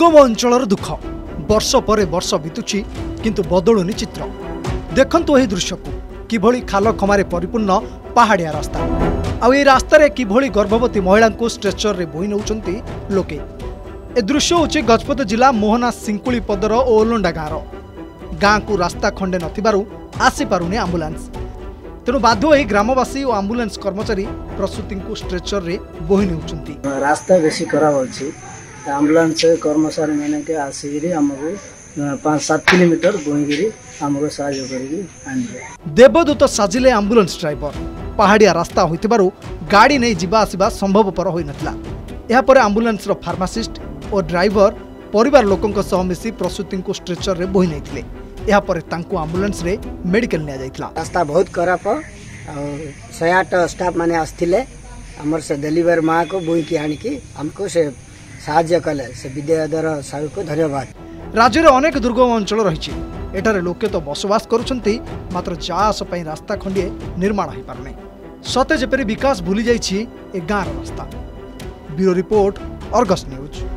दुर्गम अंचल दुख वर्ष पर वर्ष बीतुची किंतु बदलुनी चित्र। देखंतु एही दृश्य को किभली खाल खमारे परिपूर्ण पहाड़िया रास्ता आउ ए रास्तार किभली गर्भवती महिला को स्ट्रेचर रे बोही नौचंती लोके। ए दृश्य होची गजपति जिला मोहना सिंकुली पदर ओलोंडा गाँवर। गाँ को रास्ता खंडे नथिबारु आसी पारुनी आम्बुलांस, तेणु बाध्य होई ग्रामवासी और आम्बुलांस कर्मचारी प्रसूति को स्ट्रेचर रे बोही नौचंती। रास्ता बेसी खराब होची, आम्बुलांस कर्मचारी मैंने के आसिरी हमको 5-7 किलोमीटर बोहिगिरी हमको सहायता करेगी। देवदूत साजिले आम्बुलांस ड्राइवर। पहाड़िया रास्ता होइतिबारु गाड़ी नहीं जीवा आसीबा संभवपर होई नथला। एहा परे आम्बुलांस रो फार्मासिस्ट और ड्राइवर परिवार लोकंक सह मिसी प्रसूति को स्ट्रेचर रे बोहि नैथिले। एहा परे तांको आम्बुलांस रे मेडिकल निया जाइतला। रास्ता बहुत खराब और 108 स्टाफ माने आस्थिले हमर से डिलीवर मां को बोहि के आनी की हमको से साहाय्य कले से विद्याधर साहू को धन्यवाद। राज्य में अनेक दुर्गम अंचल रही एठारे लोके तो बसवास करुछंती, मात्र जास पई रास्ता खंडे निर्माण हो पारने। सते जेपरी विकास भूली जाइछि ए गाँव रास्ता। Bureau report, Argus news.